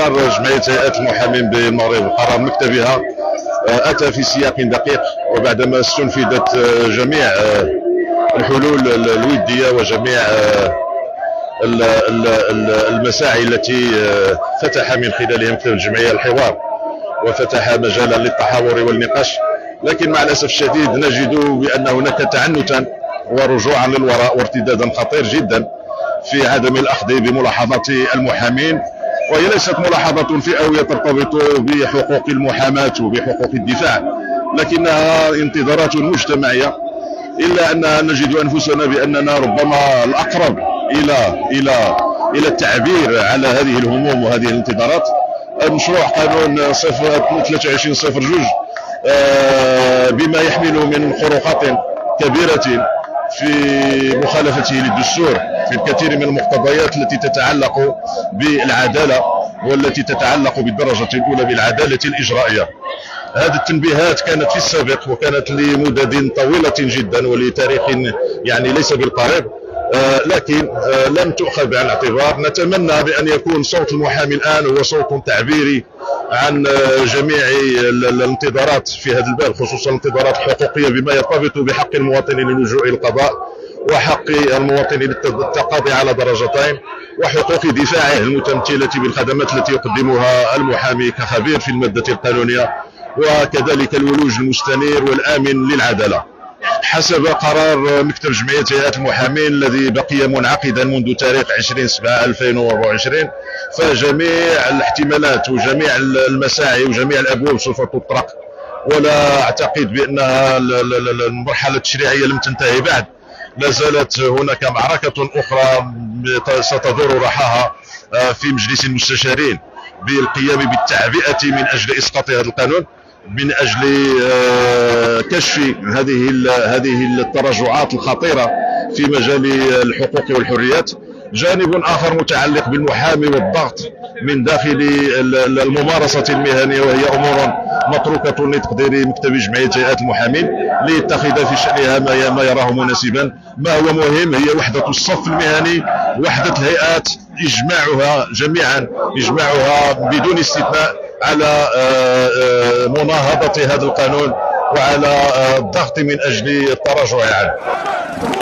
قرار جمعية هيئة المحامين بالمغرب، قرار مكتبها أتى في سياق دقيق وبعدما استنفذت جميع الحلول الودية وجميع المساعي التي فتح من خلالها مكتب الجمعية الحوار وفتح مجالا للتحاور والنقاش، لكن مع الأسف الشديد نجد بأن هناك تعنتا ورجوعا للوراء وارتدادا خطير جدا في عدم الأخذ بملاحظات المحامين، وهي ليست ملاحظة فئوية ترتبط بحقوق المحاماة وبحقوق الدفاع، لكنها انتظارات مجتمعية، إلا أن نجد أنفسنا بأننا ربما الأقرب إلى التعبير على هذه الهموم وهذه الانتظارات. مشروع قانون 2302 بما يحمله من خروقات كبيرة في مخالفته للدستور في الكثير من المقتضيات التي تتعلق بالعدالة والتي تتعلق بالدرجة الأولى بالعدالة الإجرائية. هذه التنبيهات كانت في السابق وكانت لمدد طويلة جدا ولتاريخ يعني ليس بالقريب، لكن لم تؤخذ بعين الاعتبار. نتمنى بأن يكون صوت المحامي الآن هو صوت تعبيري عن جميع الانتظارات في هذا الباب، خصوصا الانتظارات الحقوقية بما يرتبط بحق المواطن للجوء إلى القضاء وحق المواطن للتقاضي على درجتين وحقوق دفاعه المتمثلة بالخدمات التي يقدمها المحامي كخبير في المادة القانونية، وكذلك الولوج المستنير والآمن للعدالة حسب قرار مكتب جمعية هيئة المحامين الذي بقي منعقدا منذ تاريخ 20/7/2024. فجميع الاحتمالات وجميع المساعي وجميع الأبواب سوف تطرق، ولا أعتقد بأنها المرحلة التشريعية لم تنتهي بعد، لا زالت هناك معركة أخرى ستدور رحاها في مجلس المستشارين بالقيام بالتعبئة من أجل إسقاط هذا القانون، من أجل كشف هذه التراجعات الخطيرة في مجال الحقوق والحريات. جانب آخر متعلق بالمحامي والضغط من داخل الممارسة المهنية، وهي أمور متروكة لتقدير مكتب جمعية هيئات المحامين ليتخذ في شأنها ما يراه مناسبا. ما هو مهم هي وحدة الصف المهني، وحدة الهيئات، إجماعها جميعا، إجماعها بدون استثناء على مناهضة هذا القانون وعلى الضغط من أجل التراجع عنه.